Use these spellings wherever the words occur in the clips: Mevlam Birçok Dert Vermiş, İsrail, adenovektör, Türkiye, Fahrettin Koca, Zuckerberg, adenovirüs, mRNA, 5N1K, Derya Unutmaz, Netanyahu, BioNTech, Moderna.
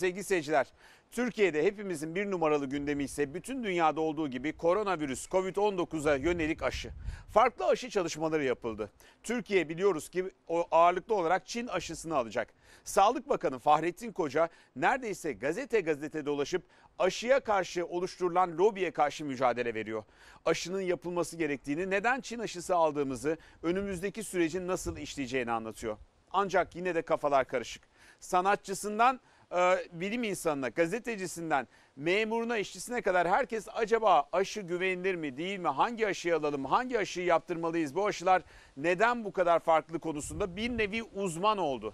sevgili seyirciler. Türkiye'de hepimizin bir numaralı gündemi ise bütün dünyada olduğu gibi koronavirüs, Covid-19'a yönelik aşı. Farklı aşı çalışmaları yapıldı. Türkiye biliyoruz ki ağırlıklı olarak Çin aşısını alacak. Sağlık Bakanı Fahrettin Koca neredeyse gazete dolaşıp aşıya karşı oluşturulan lobiye karşı mücadele veriyor. Aşının yapılması gerektiğini, neden Çin aşısı aldığımızı, önümüzdeki sürecin nasıl işleyeceğini anlatıyor. Ancak yine de kafalar karışık. Sanatçısından bilim insanına, gazetecisinden, memuruna, işçisine kadar herkes acaba aşı güvenilir mi değil mi, hangi aşıyı alalım, hangi aşıyı yaptırmalıyız, bu aşılar neden bu kadar farklı konusunda bir nevi uzman oldu.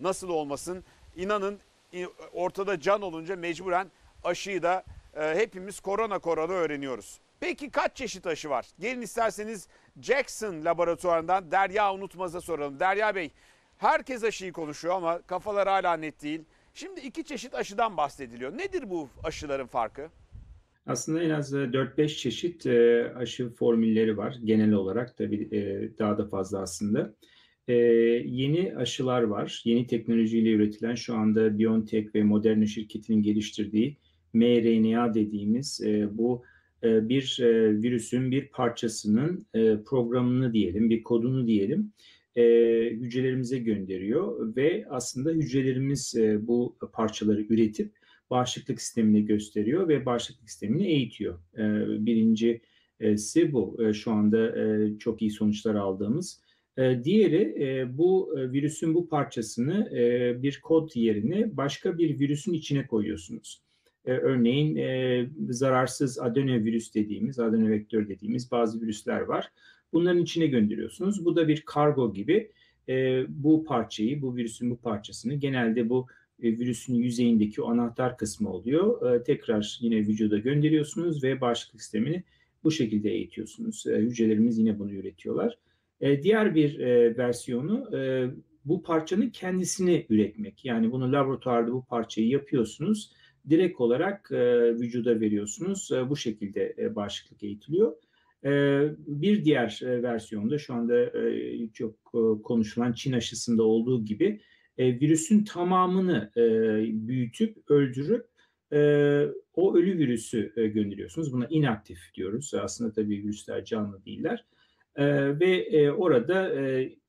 Nasıl olmasın, inanın ortada can olunca mecburen aşıyı da hepimiz korona öğreniyoruz. Peki kaç çeşit aşı var? Gelin isterseniz Jackson Laboratuvarı'ndan Derya Unutmaz'a soralım. Derya Bey, herkes aşıyı konuşuyor ama kafalar hala net değil. Şimdi 2 çeşit aşıdan bahsediliyor. Nedir bu aşıların farkı? Aslında en az 4-5 çeşit aşı formülleri var. Genel olarak tabii daha da fazla aslında. Yeni aşılar var. Yeni teknolojiyle üretilen, şu anda BioNTech ve Moderna şirketinin geliştirdiği mRNA dediğimiz bu bir virüsün bir parçasının programını diyelim, bir kodunu diyelim. Hücrelerimize gönderiyor ve aslında hücrelerimiz bu parçaları üretip bağışıklık sistemini gösteriyor ve bağışıklık sistemini eğitiyor. Birincisi bu, şu anda çok iyi sonuçlar aldığımız. Diğeri bu virüsün bu parçasını bir kod yerine başka bir virüsün içine koyuyorsunuz. Örneğin zararsız adenovirüs dediğimiz, adenovektör dediğimiz bazı virüsler var. Bunların içine gönderiyorsunuz. Bu da bir kargo gibi bu parçayı, bu virüsün bu parçasını, genelde bu virüsün yüzeyindeki anahtar kısmı oluyor. Tekrar yine vücuda gönderiyorsunuz ve bağışıklık sistemini bu şekilde eğitiyorsunuz. Hücrelerimiz yine bunu üretiyorlar. Diğer bir versiyonu bu parçanın kendisini üretmek. Yani bunu laboratuvarda bu parçayı yapıyorsunuz. Direkt olarak vücuda veriyorsunuz. Bu şekilde bağışıklık eğitiliyor. Bir diğer versiyonda, şu anda çok konuşulan Çin aşısında olduğu gibi virüsün tamamını büyütüp öldürüp o ölü virüsü gönderiyorsunuz. Buna inaktif diyoruz. Aslında tabii virüsler canlı değiller. Ve orada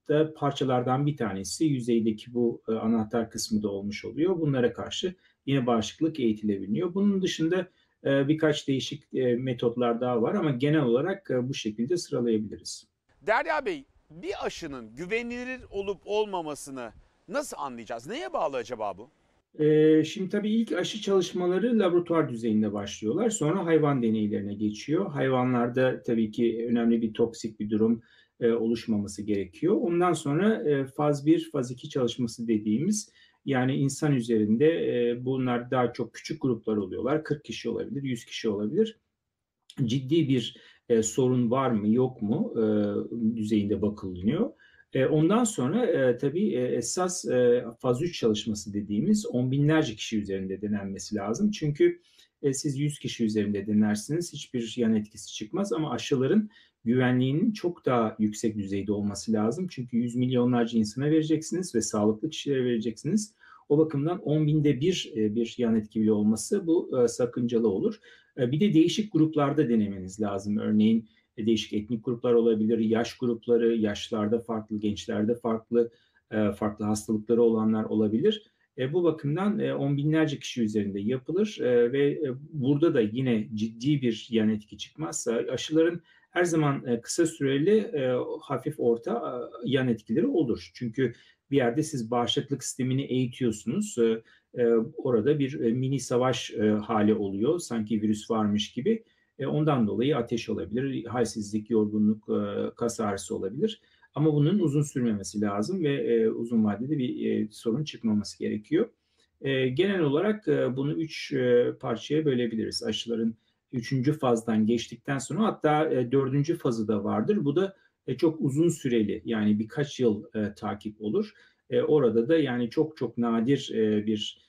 da parçalardan bir tanesi yüzeydeki bu anahtar kısmı da olmuş oluyor. Bunlara karşı yine bağışıklık eğitilebiliyor. Bunun dışında birkaç değişik metotlar daha var ama genel olarak bu şekilde sıralayabiliriz. Derya Bey, bir aşının güvenilir olup olmamasını nasıl anlayacağız? Neye bağlı acaba bu? Şimdi tabii ilk aşı çalışmaları laboratuvar düzeyinde başlıyorlar. Sonra hayvan deneylerine geçiyor. Hayvanlarda tabii ki önemli bir toksik bir durum oluşmaması gerekiyor. Ondan sonra faz 1, faz 2 çalışması dediğimiz, yani insan üzerinde bunlar daha çok küçük gruplar oluyorlar. 40 kişi olabilir, 100 kişi olabilir. Ciddi bir sorun var mı, yok mu düzeyinde bakılıyor. Ondan sonra tabii esas faz 3 çalışması dediğimiz on binlerce kişi üzerinde denenmesi lazım. Çünkü siz 100 kişi üzerinde denersiniz, hiçbir yan etkisi çıkmaz ama aşıların güvenliğinin çok daha yüksek düzeyde olması lazım. Çünkü yüz milyonlarca insana vereceksiniz ve sağlıklı kişilere vereceksiniz. O bakımdan 10.000'de bir yan etki bile olması bu sakıncalı olur. Bir de değişik gruplarda denemeniz lazım. Örneğin değişik etnik gruplar olabilir, yaş grupları, yaşlarda farklı, gençlerde farklı hastalıkları olanlar olabilir. Bu bakımdan on binlerce kişi üzerinde yapılır ve burada da yine ciddi bir yan etki çıkmazsa, aşıların her zaman kısa süreli hafif orta yan etkileri olur. Çünkü bir yerde siz bağışıklık sistemini eğitiyorsunuz. Orada bir mini savaş hali oluyor. Sanki virüs varmış gibi. Ondan dolayı ateş olabilir, halsizlik, yorgunluk, kas ağrısı olabilir. Ama bunun uzun sürmemesi lazım ve uzun vadede bir sorun çıkmaması gerekiyor. Genel olarak bunu 3 parçaya bölebiliriz. Aşıların 3. fazdan geçtikten sonra, hatta 4. fazı da vardır. Bu da çok uzun süreli, yani birkaç yıl takip olur. Orada da yani çok nadir bir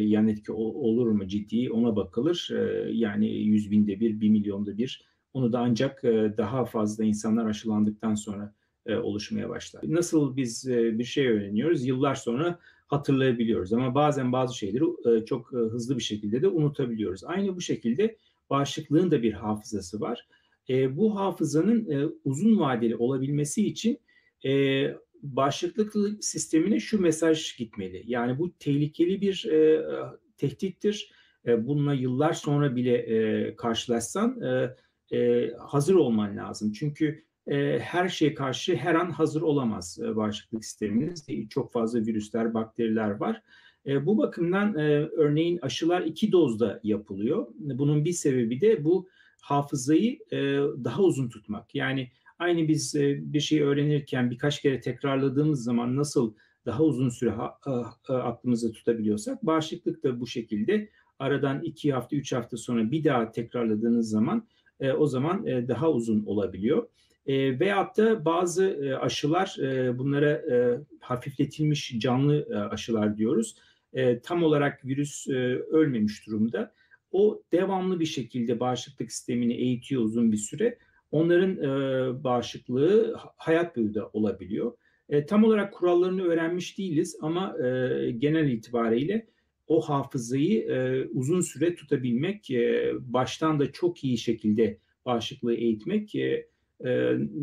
yan etki olur mu ciddi, ona bakılır. Yani 100.000'de 1, 1.000.000'de 1. Onu da ancak daha fazla insanlar aşılandıktan sonra oluşmaya başlar. Nasıl biz bir şey öğreniyoruz? Yıllar sonra hatırlayabiliyoruz. Ama bazen bazı şeyleri çok hızlı bir şekilde de unutabiliyoruz. Aynı bu şekilde bağışıklığın da bir hafızası var. Bu hafızanın uzun vadeli olabilmesi için bağışıklık sistemine şu mesaj gitmeli. Yani bu tehlikeli bir tehdittir. Bununla yıllar sonra bile karşılaşsan hazır olman lazım. Çünkü her şeye karşı her an hazır olamaz bağışıklık sisteminiz. Çok fazla virüsler, bakteriler var. Bu bakımdan örneğin aşılar 2 dozda yapılıyor. Bunun bir sebebi de bu hafızayı daha uzun tutmak. Yani aynı biz bir şey öğrenirken birkaç kere tekrarladığımız zaman nasıl daha uzun süre aklımızda tutabiliyorsak, bağışıklık da bu şekilde aradan 2 hafta, 3 hafta sonra bir daha tekrarladığınız zaman o zaman daha uzun olabiliyor. Veyahut da bazı aşılar, bunlara hafifletilmiş canlı aşılar diyoruz. Tam olarak virüs ölmemiş durumda. O devamlı bir şekilde bağışıklık sistemini eğitiyor uzun bir süre. Onların bağışıklığı hayat boyu da olabiliyor. Tam olarak kurallarını öğrenmiş değiliz ama genel itibariyle o hafızayı uzun süre tutabilmek, baştan da çok iyi şekilde bağışıklığı eğitmek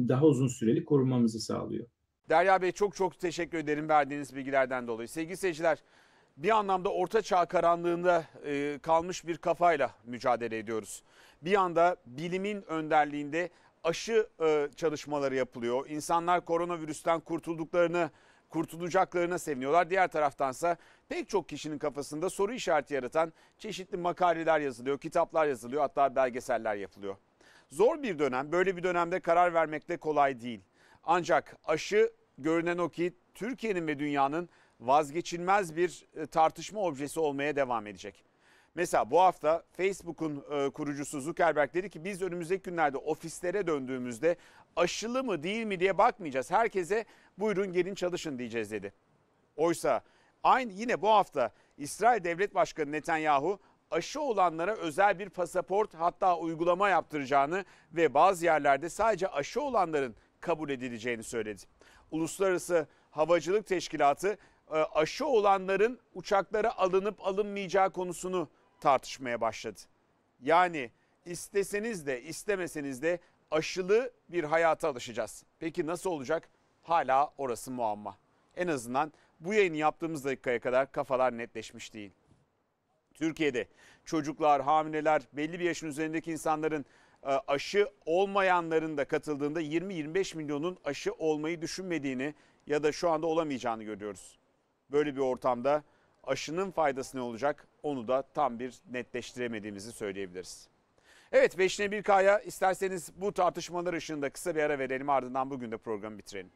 daha uzun süreli korunmamızı sağlıyor. Derya Bey, çok çok teşekkür ederim verdiğiniz bilgilerden dolayı. Sevgili seyirciler, bir anlamda orta çağ karanlığında kalmış bir kafayla mücadele ediyoruz. Bir anda bilimin önderliğinde aşı çalışmaları yapılıyor. İnsanlar koronavirüsten kurtulacaklarına seviniyorlar. Diğer taraftansa pek çok kişinin kafasında soru işareti yaratan çeşitli makaleler yazılıyor, kitaplar yazılıyor, hatta belgeseller yapılıyor. Zor bir dönem, böyle bir dönemde karar vermek de kolay değil. Ancak aşı, görünen o ki Türkiye'nin ve dünyanın vazgeçilmez bir tartışma objesi olmaya devam edecek. Mesela bu hafta Facebook'un kurucusu Zuckerberg dedi ki biz önümüzdeki günlerde ofislere döndüğümüzde aşılı mı değil mi diye bakmayacağız. Herkese buyurun gelin çalışın diyeceğiz dedi. Oysa aynı yine bu hafta İsrail Devlet Başkanı Netanyahu aşı olanlara özel bir pasaport, hatta uygulama yaptıracağını ve bazı yerlerde sadece aşı olanların kabul edileceğini söyledi. Uluslararası Havacılık Teşkilatı aşı olanların uçaklara alınıp alınmayacağı konusunu tartışmaya başladı. Yani isteseniz de istemeseniz de aşılı bir hayata alışacağız. Peki nasıl olacak? Hala orası muamma. En azından bu yayını yaptığımız dakikaya kadar kafalar netleşmiş değil. Türkiye'de çocuklar, hamileler, belli bir yaşın üzerindeki insanların, aşı olmayanların da katıldığında 20-25 milyonun aşı olmayı düşünmediğini ya da şu anda olamayacağını görüyoruz. Böyle bir ortamda aşının faydası ne olacak, onu da tam bir netleştiremediğimizi söyleyebiliriz. Evet, 5'ine 1K'ya isterseniz bu tartışmalar ışığında kısa bir ara verelim, ardından bugün de programı bitirelim.